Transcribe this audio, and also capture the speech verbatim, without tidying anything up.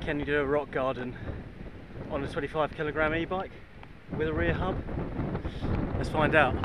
Can you do a rock garden on a twenty-five kilogram e-bike with a rear hub? Let's find out.